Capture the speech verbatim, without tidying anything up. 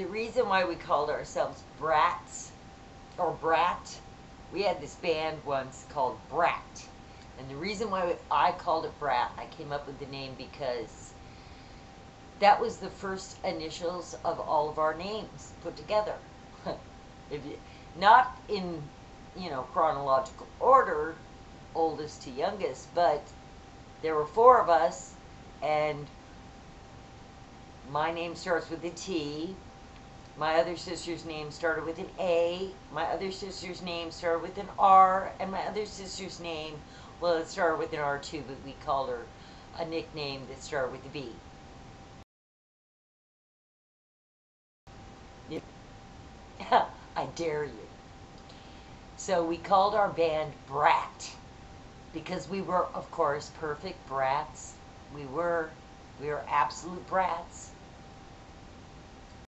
the reason why we called ourselves brats or brat, we had this band once called B R A T. And the reason why I called it B R A T, I came up with the name because that was the first initials of all of our names put together. If you, not in, you know, chronological order, oldest to youngest, but there were four of us, and my name starts with a T, my other sister's name started with an A, my other sister's name started with an R, and my other sister's name, well, it started with an R too, but we called her a nickname that started with a B. Yeah. I dare you. So we called our band B R A T because we were, of course, perfect brats. We were, we were absolute brats.